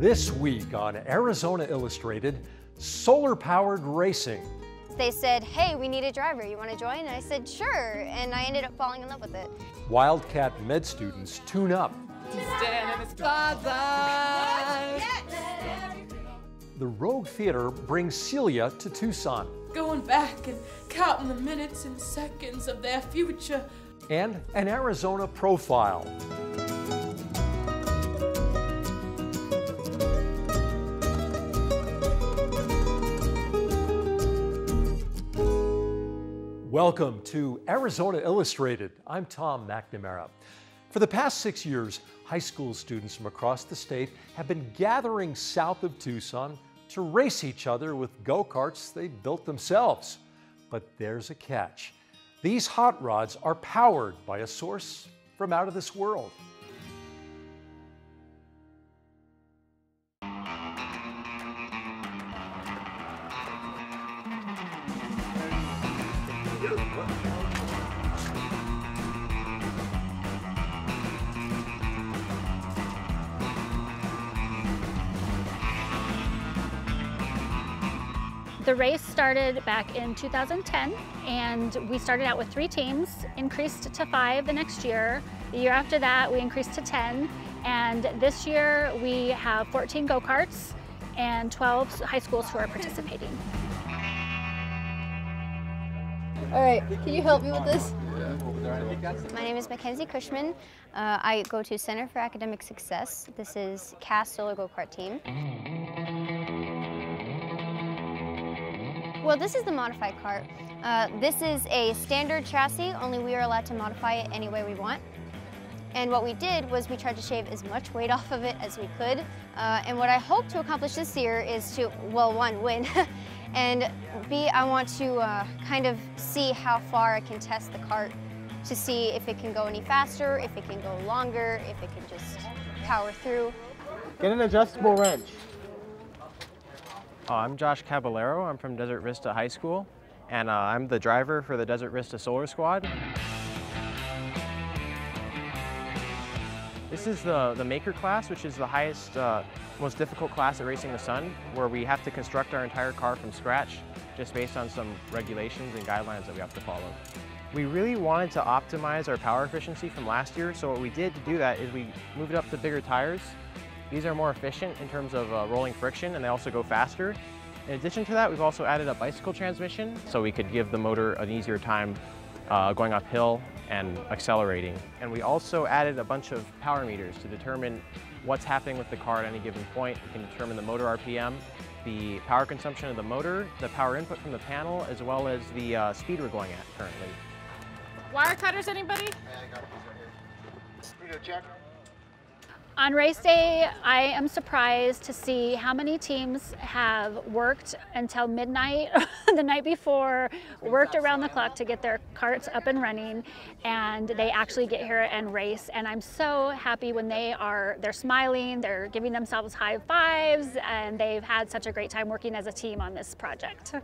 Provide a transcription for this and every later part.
This week on Arizona Illustrated, solar-powered racing. They said, hey, we need a driver, you want to join? And I said, sure, and I ended up falling in love with it. Wildcat med students tune up. The Rogue Theater brings Celia to Tucson. Going back and counting the minutes and seconds of their future. And an Arizona profile. Welcome to Arizona Illustrated. I'm Tom McNamara. For the past 6 years, high school students from across the state have been gathering south of Tucson to race each other with go-karts they built themselves. But there's a catch. These hot rods are powered by a source from out of this world. The race started back in 2010, and we started out with 3 teams, increased to 5 the next year. The year after that, we increased to 10, and this year we have 14 go-karts and 12 high schools who are participating. All right, can you help me with this? My name is Mackenzie Cushman. I go to Center for Academic Success. This is CAS Solar Go-Kart Team. Well, this is the modified cart. This is a standard chassis, only we are allowed to modify it any way we want. And what we did was we tried to shave as much weight off of it as we could. And what I hope to accomplish this year is to, well, 1, win. And B, I want to kind of see how far I can test the cart to see if it can go any faster, if it can go longer, if it can just power through. Get an adjustable wrench. I'm Josh Caballero. I'm from Desert Vista High School, and I'm the driver for the Desert Vista Solar Squad. This is the maker class, which is the highest, most difficult class at Racing the Sun, where we have to construct our entire car from scratch, just based on some regulations and guidelines that we have to follow. We really wanted to optimize our power efficiency from last year, so what we did to do that is we moved up to bigger tires. These are more efficient in terms of rolling friction, and they also go faster. In addition to that, we've also added a bicycle transmission, so we could give the motor an easier time going uphill and accelerating. And we also added a bunch of power meters to determine what's happening with the car at any given point. We can determine the motor RPM, the power consumption of the motor, the power input from the panel, as well as the speed we're going at currently. Wire cutters, anybody? Yeah, I got these right here. Speedo check. On race day, I am surprised to see how many teams have worked until midnight the night before, worked around the clock to get their carts up and running, and they actually get here and race. And I'm so happy when they're smiling, they're giving themselves high fives, and they've had such a great time working as a team on this project.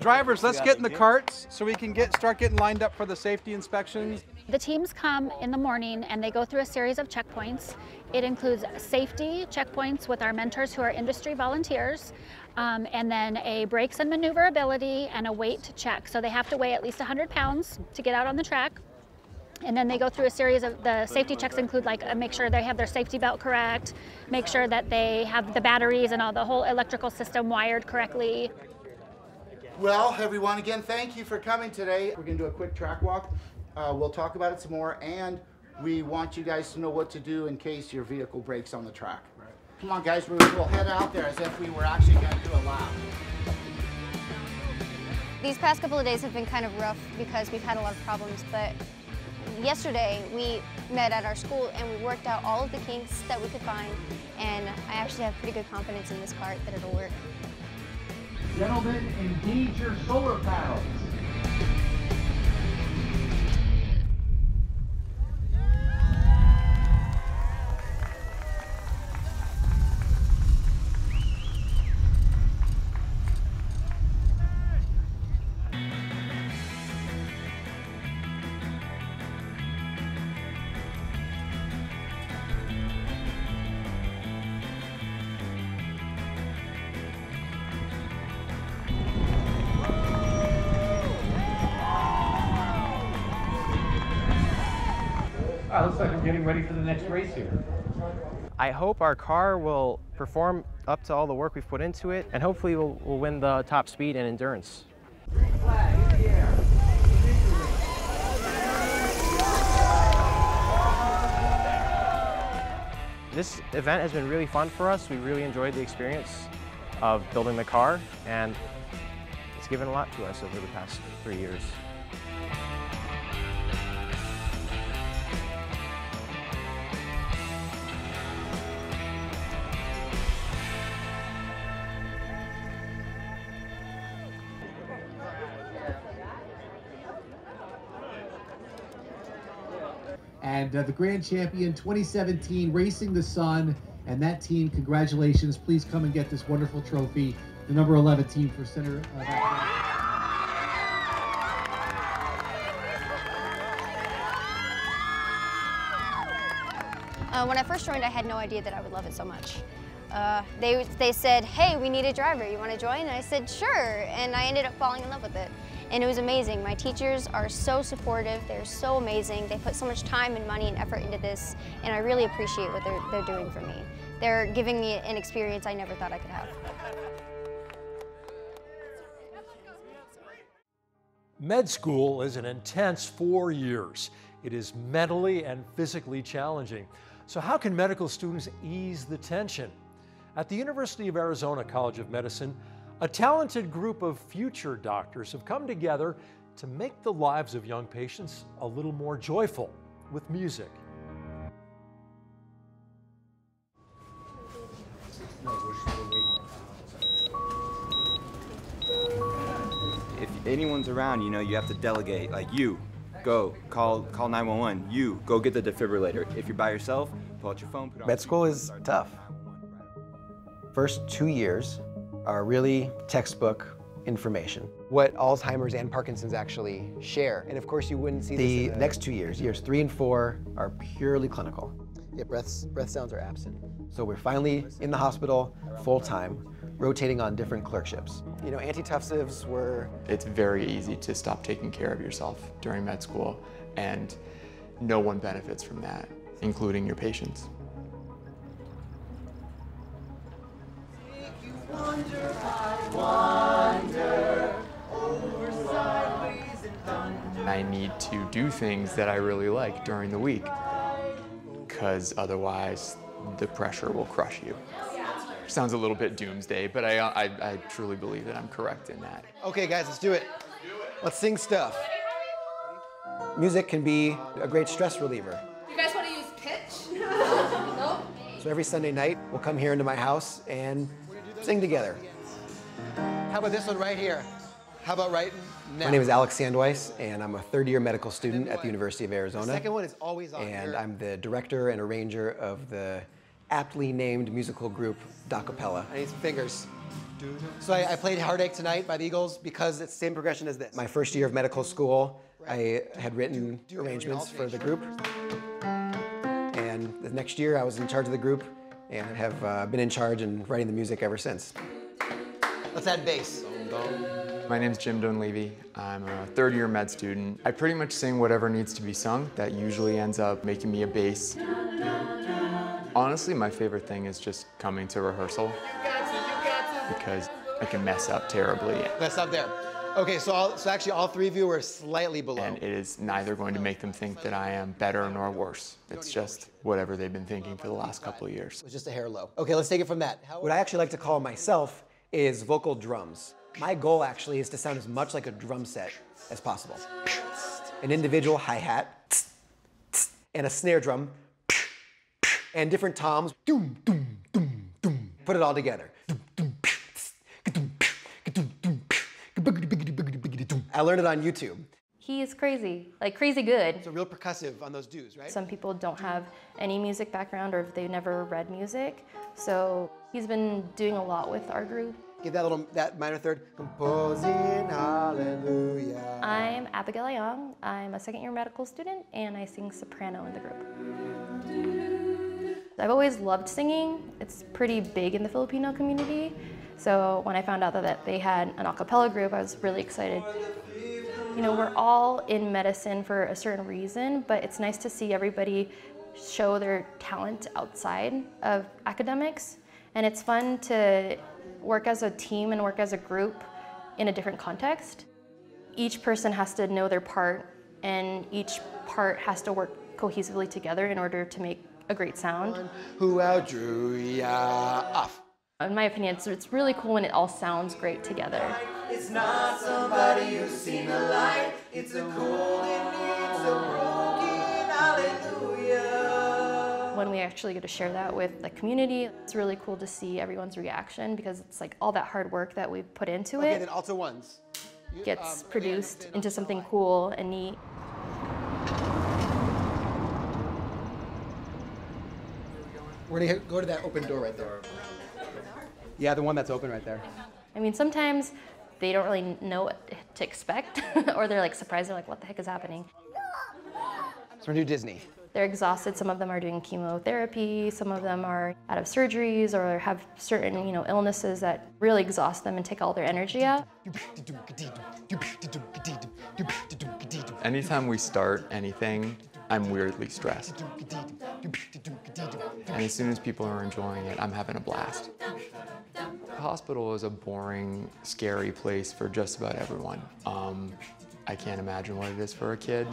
Drivers, let's get in the carts so we can start getting lined up for the safety inspections. The teams come in the morning and they go through a series of checkpoints. It includes safety checkpoints with our mentors who are industry volunteers, and then a brakes and maneuverability and a weight check. So they have to weigh at least 100 pounds to get out on the track. And then they go through a series of the safety checks include like make sure they have their safety belt correct, make sure that they have the batteries and all the whole electrical system wired correctly. Well, everyone, again, thank you for coming today. We're going to do a quick track walk. We'll talk about it some more, and we want you guys to know what to do in case your vehicle breaks on the track. Right. Come on, guys, we'll head out there as if we were actually going to do a lap. These past couple of days have been kind of rough because we've had a lot of problems, but yesterday we met at our school and we worked out all of the kinks that we could find, and I actually have pretty good confidence in this cart that it'll work. Gentlemen, engage your solar panels. looks like we're getting ready for the next race here. I hope our car will perform up to all the work we've put into it, and hopefully we'll win the top speed and endurance. This event has been really fun for us. We really enjoyed the experience of building the car, and it's given a lot to us over the past 3 years. And the grand champion 2017, Racing the Sun, and that team, congratulations. Please come and get this wonderful trophy, the number 11 team for Center of Academic. When I first joined, I had no idea that I would love it so much. They said, hey, we need a driver. You want to join? And I said, sure. And I ended up falling in love with it. And it was amazing. My teachers are so supportive. They're so amazing. They put so much time and money and effort into this, and I really appreciate what they're doing for me. They're giving me an experience I never thought I could have. Med school is an intense 4 years. It is mentally and physically challenging. So how can medical students ease the tension? At the University of Arizona College of Medicine, a talented group of future doctors have come together to make the lives of young patients a little more joyful with music. If anyone's around, you know, you have to delegate. Like, you go call 911. You go get the defibrillator. If you're by yourself, pull out your phone. Put on med school is tough. First 2 years are really textbook information. What Alzheimer's and Parkinson's actually share. And of course you wouldn't see the this next 2 years, years 3 and 4 are purely clinical. Yeah, breath sounds are absent. So we're finally in the hospital full-time, rotating on different clerkships. You know, antitussives were... It's very easy to stop taking care of yourself during med school, and no one benefits from that, including your patients. Wonder by wonder, over sideways and thunder. I need to do things that I really like during the week, because otherwise the pressure will crush you. Sounds a little bit doomsday, but I truly believe that I'm correct in that. Okay guys, let's do it. Let's sing stuff. Music can be a great stress reliever. You guys want to use pitch? Nope. So every Sunday night, we'll come here into my house and sing together. How about this one right here? How about right now? My name is Alex Sandweiss, and I'm a third-year medical student at the University of Arizona. The second one is always on. And I'm the director and arranger of the aptly named musical group Docapella. I need some fingers. So I played Heartache Tonight by the Eagles because it's the same progression as this. My first year of medical school, I had written arrangements for the group. And the next year, I was in charge of the group, and have been in charge and writing the music ever since. Let's add bass. My name's Jim Dunleavy. I'm a third-year med student. I pretty much sing whatever needs to be sung. That usually ends up making me a bass. Honestly, my favorite thing is just coming to rehearsal, because I can mess up terribly. Mess up there. Okay, so actually all three of you are slightly below. And it is neither going to make them think that I am better nor worse. It's just whatever they've been thinking for the last couple of years. It was just a hair low. Okay, let's take it from that. What I actually like to call myself is vocal drums. My goal actually is to sound as much like a drum set as possible. An individual hi-hat and a snare drum and different toms. Put it all together. I learned it on YouTube. He is crazy, like crazy good. It's a real percussive on those dudes, right? Some people don't have any music background or if they've never read music. So he's been doing a lot with our group. Give that little, that minor third. Composing hallelujah. I'm Abigail Young. I'm a second-year medical student, and I sing soprano in the group. I've always loved singing. It's pretty big in the Filipino community. So when I found out that they had an a cappella group, I was really excited. You know, we're all in medicine for a certain reason, but it's nice to see everybody show their talent outside of academics. And it's fun to work as a team and work as a group in a different context. Each person has to know their part, and each part has to work cohesively together in order to make a great sound. Who outdrew ya off? In my opinion, it's really cool when it all sounds great together. It's not somebody who's seen the light. It's a cold that needs a broken hallelujah. When we actually get to share that with the community, it's really cool to see everyone's reaction, because it's like all that hard work that we've put into it. Okay, then also ones. Gets produced into something cool and neat. We're gonna go to that open door right there. Yeah, the one that's open right there. I mean, sometimes they don't really know what to expect, or they're like surprised, they're like, what the heck is happening? So we're gonna do Disney. They're exhausted, some of them are doing chemotherapy, some of them are out of surgeries or have certain, you know, illnesses that really exhaust them and take all their energy out. Anytime we start anything, I'm weirdly stressed. And as soon as people are enjoying it, I'm having a blast. The hospital is a boring, scary place for just about everyone. I can't imagine what it is for a kid.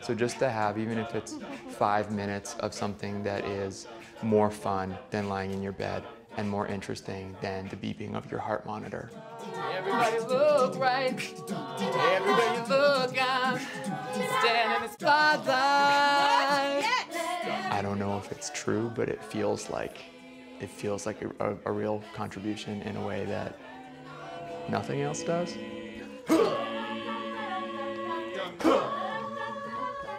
So just to have, even if it's 5 minutes of something that is more fun than lying in your bed and more interesting than the beeping of your heart monitor. Everybody look right, everybody look up, stand in the spotlight. I don't know if it's true, but it feels like a real contribution in a way that nothing else does.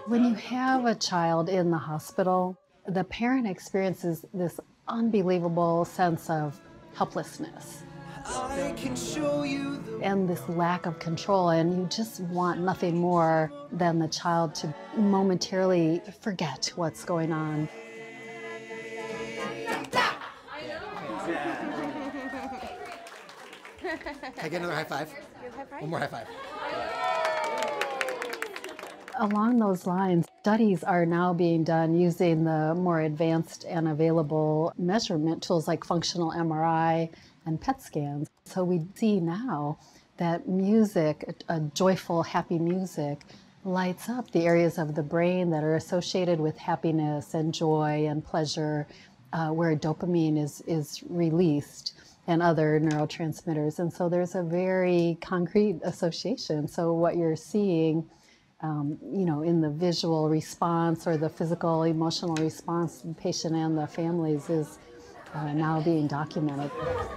When you have a child in the hospital, the parent experiences this unbelievable sense of helplessness. I can show you and this lack of control, and you just want nothing more than the child to momentarily forget what's going on. Can I get another high five? One more high five. Along those lines, studies are now being done using the more advanced and available measurement tools like functional MRI and PET scans. So we see now that music, a joyful, happy music, lights up the areas of the brain that are associated with happiness and joy and pleasure, where dopamine is released and other neurotransmitters. And so there's a very concrete association. So what you're seeing, you know, in the visual response or the physical, emotional response from the patient and the families is now being documented.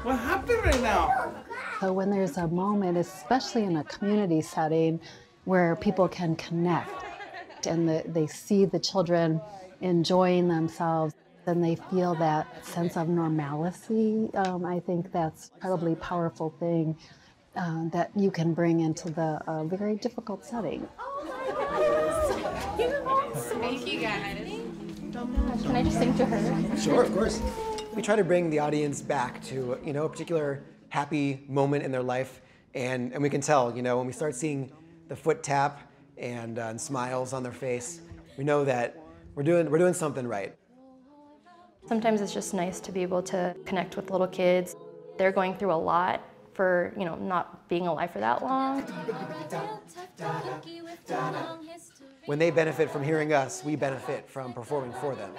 What happened right now? So when there's a moment, especially in a community setting, where people can connect and they see the children enjoying themselves, then they feel that sense of normalcy. I think that's an incredibly powerful thing that you can bring into the very difficult setting. Thank you guys. Can I just sing to her? Sure, of course. We try to bring the audience back to, you know, a particular happy moment in their life, and we can tell, you know, when we start seeing the foot tap and smiles on their face, we know that we're doing something right. Sometimes it's just nice to be able to connect with little kids. They're going through a lot for, you know, not being alive for that long. When they benefit from hearing us, we benefit from performing for them.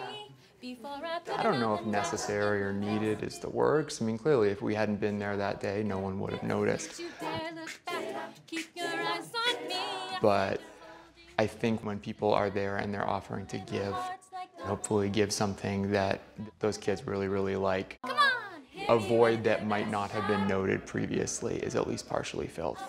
I don't know if necessary or needed is the word. I mean, clearly, if we hadn't been there that day, no one would have noticed. But I think when people are there and they're offering to give, hopefully give something that those kids really, really like, a void that might not have been noted previously is at least partially filled.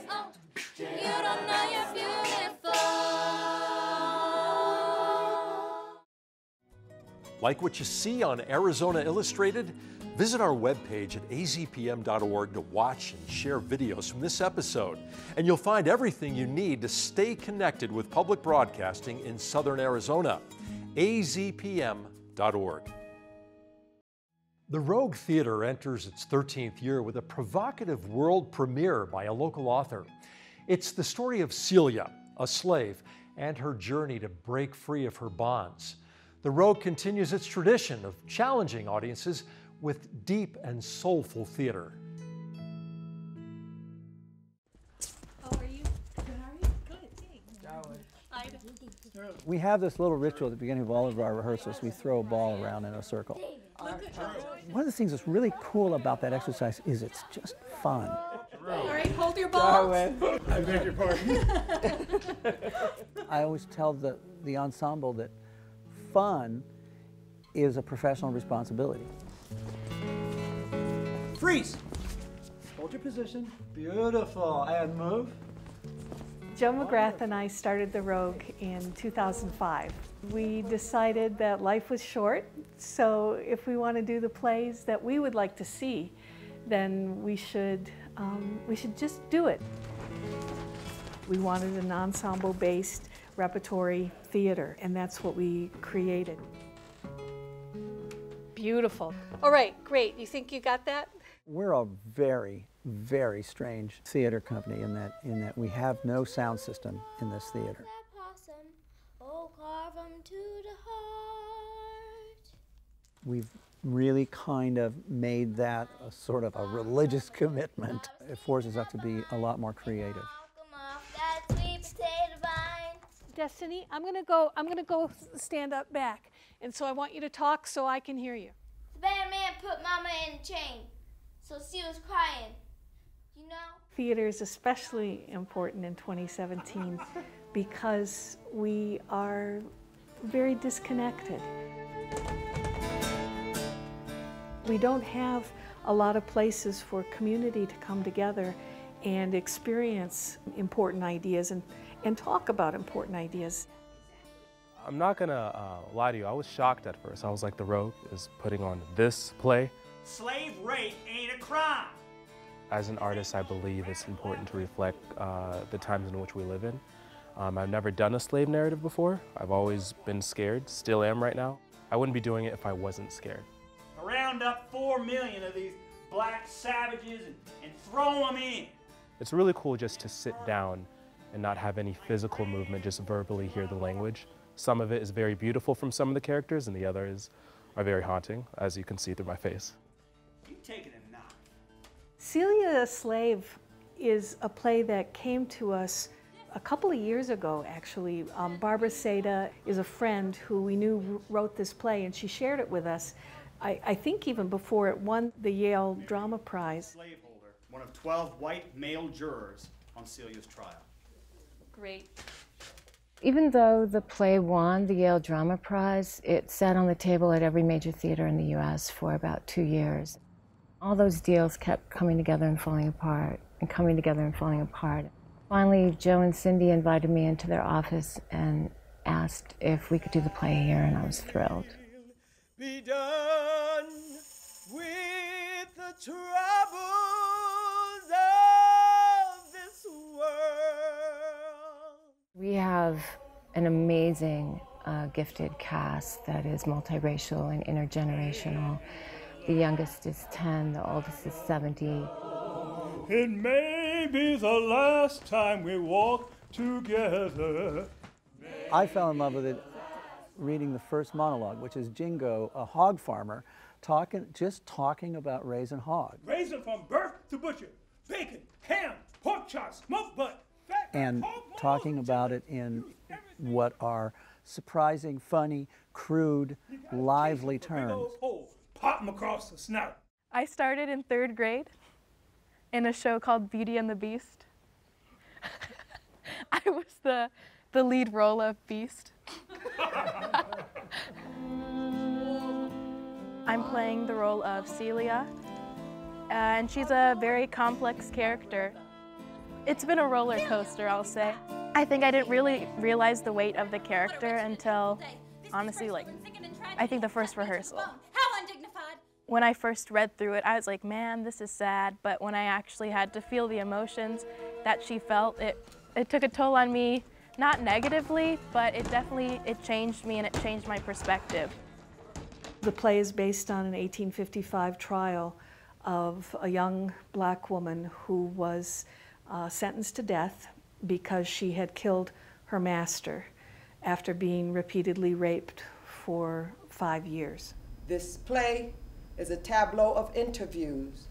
Like what you see on Arizona Illustrated? Visit our webpage at azpm.org to watch and share videos from this episode, and you'll find everything you need to stay connected with public broadcasting in Southern Arizona. azpm.org. The Rogue Theater enters its 13th year with a provocative world premiere by a local author. It's the story of Celia, a slave, and her journey to break free of her bonds. The Rogue continues its tradition of challenging audiences with deep and soulful theater. We have this little ritual at the beginning of all of our rehearsals. We throw a ball around in a circle. One of the things that's really cool about that exercise is it's just fun. All right, hold your balls. I beg your pardon. I always tell the ensemble that fun is a professional responsibility. Freeze! Hold your position. Beautiful. And move. Joe McGrath and I started The Rogue in 2005. We decided that life was short, so if we want to do the plays that we would like to see, then we should just do it. We wanted an ensemble-based repertory theater, and that's what we created. Beautiful. All right, great. You think you got that? We're a very strange theater company in that we have no sound system in this theater. We've really kind of made that a sort of a religious commitment. It forces us to be a lot more creative. Destiny, I'm gonna go stand up back, and so I want you to talk so I can hear you. The bad man put Mama in chain, so she was crying. You know? Theater is especially important in 2017 because we are very disconnected. We don't have a lot of places for community to come together and experience important ideas and talk about important ideas. I'm not going to lie to you, I was shocked at first. I was like, The Rogue is putting on this play. Slave rape ain't a crime. As an artist, I believe it's important to reflect the times in which we live in. I've never done a slave narrative before. I've always been scared, still am right now. I wouldn't be doing it if I wasn't scared. Round up 4 million of these black savages and throw them in. It's really cool just to sit down and not have any physical movement, just verbally hear the language. Some of it is very beautiful from some of the characters, and the others are very haunting, as you can see through my face. You taking a knock. Celia, a Slave is a play that came to us a couple of years ago, actually. Barbara Seda is a friend who we knew wrote this play, and she shared it with us, I think even before it won the Yale Drama Prize. Slaveholder, one of 12 white male jurors on Celia's trial. Great. Even though the play won the Yale Drama Prize, it sat on the table at every major theater in the U.S. for about 2 years. All those deals kept coming together and falling apart, and coming together and falling apart. Finally, Joe and Cindy invited me into their office and asked if we could do the play here, and I was thrilled. Be done with the troubles of this world. We have an amazing gifted cast that is multiracial and intergenerational. The youngest is 10, the oldest is 70. It may be the last time we walk together. I fell in love with it reading the first monologue, which is Jingo, a hog farmer, just talking about raising hogs. Raising from birth to butcher, bacon, ham, pork chops, smoke butt, fat, and talking about it in what are surprising, funny, crude, lively terms. Pop them across the snout. I started in 3rd grade in a show called Beauty and the Beast. I was the lead role of Beast. I'm playing the role of Celia, and she's a very complex character. It's been a roller coaster, I'll say. I think I didn't really realize the weight of the character until, honestly, like, I think the first rehearsal. How undignified! When I first read through it, I was like, man, this is sad, but when I actually had to feel the emotions that she felt, it took a toll on me. Not negatively, but it definitely changed me, and it changed my perspective. The play is based on an 1855 trial of a young black woman who was sentenced to death because she had killed her master after being repeatedly raped for 5 years. This play is a tableau of interviews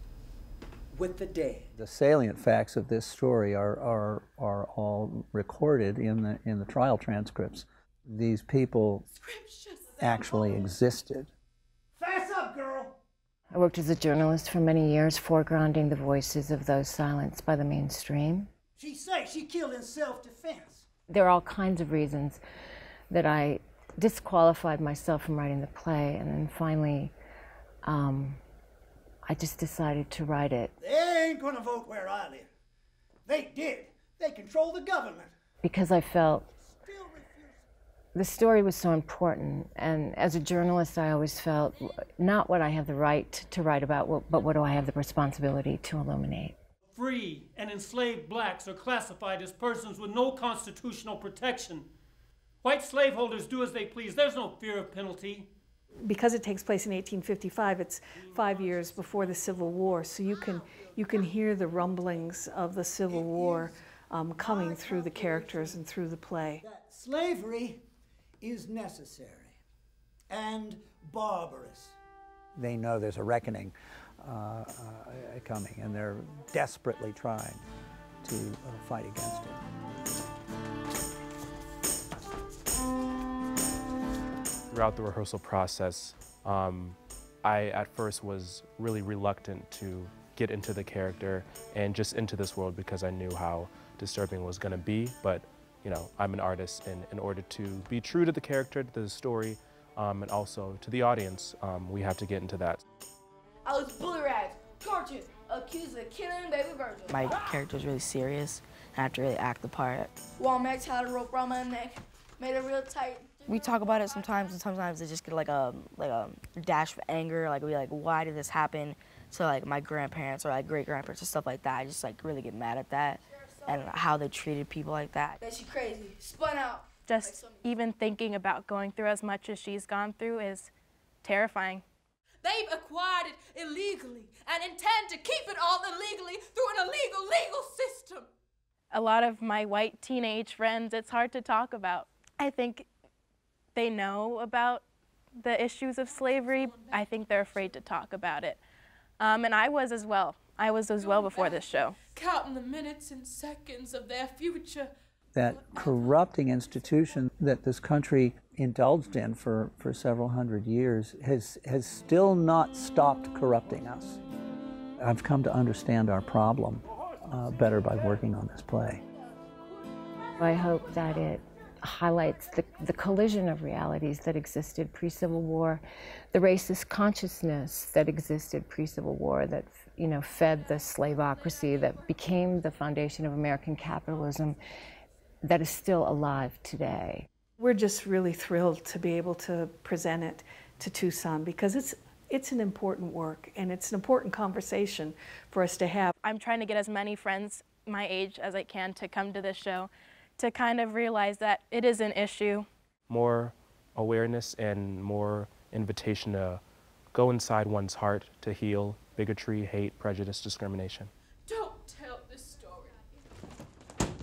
with the dead. The salient facts of this story are all recorded in the trial transcripts. These people actually existed. Fess up, girl! I worked as a journalist for many years, foregrounding the voices of those silenced by the mainstream. She say she killed in self-defense. There are all kinds of reasons that I disqualified myself from writing the play, and then finally, I just decided to write it. They ain't gonna vote where I live. They did. They control the government. Because I felt the story was so important, and as a journalist, I always felt not what I have the right to write about, but what do I have the responsibility to illuminate. Free and enslaved blacks are classified as persons with no constitutional protection. White slaveholders do as they please. There's no fear of penalty. Because it takes place in 1855, it's 5 years before the Civil War, so you can hear the rumblings of the Civil War coming through the characters and through the play. That slavery is necessary and barbarous. They know there's a reckoning coming, and they're desperately trying to fight against it. Throughout the rehearsal process, I at first was really reluctant to get into the character and just into this world because I knew how disturbing it was going to be. But you know, I'm an artist, and in order to be true to the character, to the story, and also to the audience, we have to get into that. I was bully rags, tortured, accused of killing baby Virgil. My character was really serious, and I had to really act the part. Walmax had a rope around my neck, made it real tight. We talk about it sometimes, and sometimes it just get like a dash of anger. Like we like, why did this happen to like my grandparents or like great grandparents or stuff like that. I just like really get mad at that and how they treated people like that. That she crazy, spun out. Just even thinking about going through as much as she's gone through is terrifying. They've acquired it illegally and intend to keep it all illegally through an illegal legal system. A lot of my white teenage friends, it's hard to talk about. I think they know about the issues of slavery. I think they're afraid to talk about it. And I was as well. I was as well before this show. Counting the minutes and seconds of their future. That corrupting institution that this country indulged in for several hundred years has still not stopped corrupting us. I've come to understand our problem better by working on this play. I hope that it highlights the collision of realities that existed pre-Civil War, the racist consciousness that existed pre-Civil War that, you know, fed the slaveocracy that became the foundation of American capitalism that is still alive today. We're just really thrilled to be able to present it to Tucson because it's an important work and it's an important conversation for us to have. I'm trying to get as many friends my age as I can to come to this show, to kind of realize that it is an issue. More awareness and more invitation to go inside one's heart to heal bigotry, hate, prejudice, discrimination. Don't tell this story.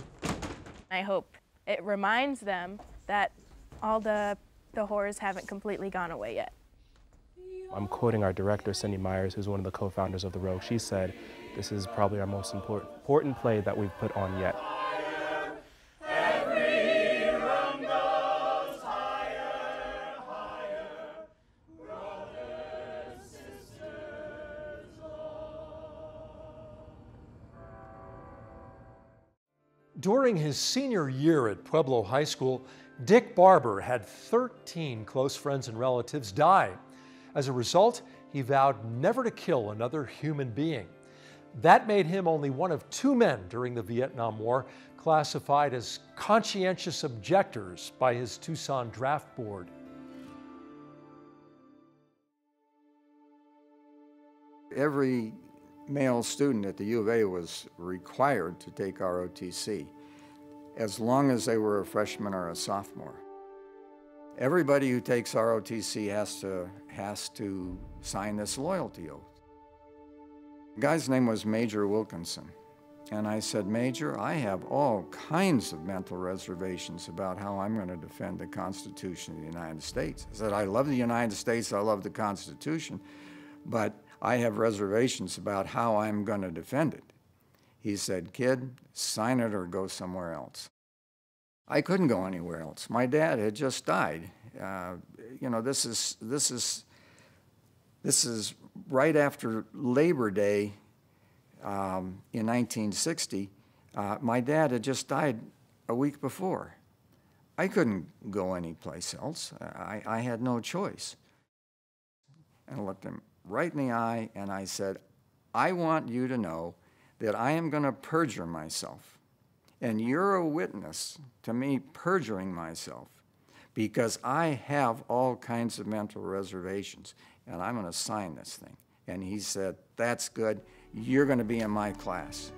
I hope it reminds them that all the horrors haven't completely gone away yet. I'm quoting our director, Cindy Myers, who's one of the co-founders of The Rogue. She said, "This is probably our most important play that we've put on yet." During his senior year at Pueblo High School, Dick Barber had 13 close friends and relatives die. As a result, he vowed never to kill another human being. That made him only one of two men during the Vietnam War classified as conscientious objectors by his Tucson draft board. Every male student at the U of A was required to take ROTC, as long as they were a freshman or a sophomore. Everybody who takes ROTC has to sign this loyalty oath. The guy's name was Major Wilkinson. And I said, Major, I have all kinds of mental reservations about how I'm going to defend the Constitution of the United States. I said, I love the United States, I love the Constitution, but I have reservations about how I'm going to defend it. He said, kid, sign it or go somewhere else. I couldn't go anywhere else. My dad had just died. You know, this is right after Labor Day in 1960. My dad had just died a week before. I couldn't go anyplace else. I had no choice. And I looked him right in the eye and I said, I want you to know that I am going to perjure myself. And you're a witness to me perjuring myself because I have all kinds of mental reservations and I'm going to sign this thing. And he said, that's good. You're going to be in my class.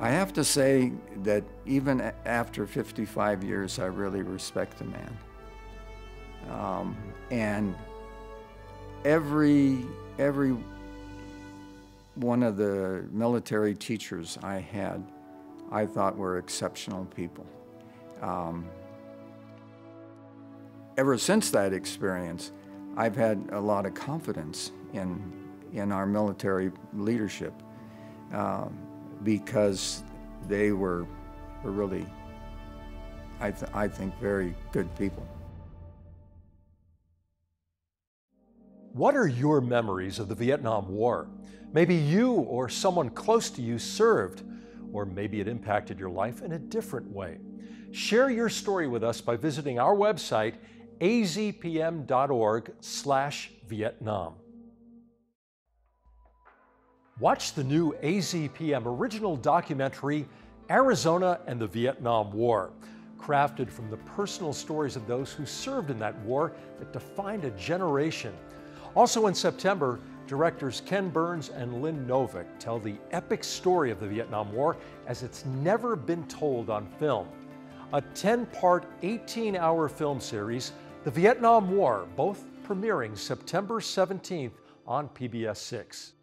I have to say that even after 55 years, I really respect the man. And every one of the military teachers I had, I thought were exceptional people. Ever since that experience, I've had a lot of confidence in our military leadership because they were really, I think, very good people. What are your memories of the Vietnam War? Maybe you or someone close to you served, or maybe it impacted your life in a different way. Share your story with us by visiting our website, azpm.org/Vietnam. Watch the new AZPM original documentary, Arizona and the Vietnam War, crafted from the personal stories of those who served in that war that defined a generation. Also in September, directors Ken Burns and Lynn Novick tell the epic story of the Vietnam War as it's never been told on film. A 10-part, 18-hour film series, The Vietnam War, both premiering September 17th on PBS 6.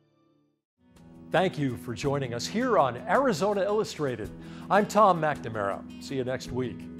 Thank you for joining us here on Arizona Illustrated. I'm Tom McNamara. See you next week.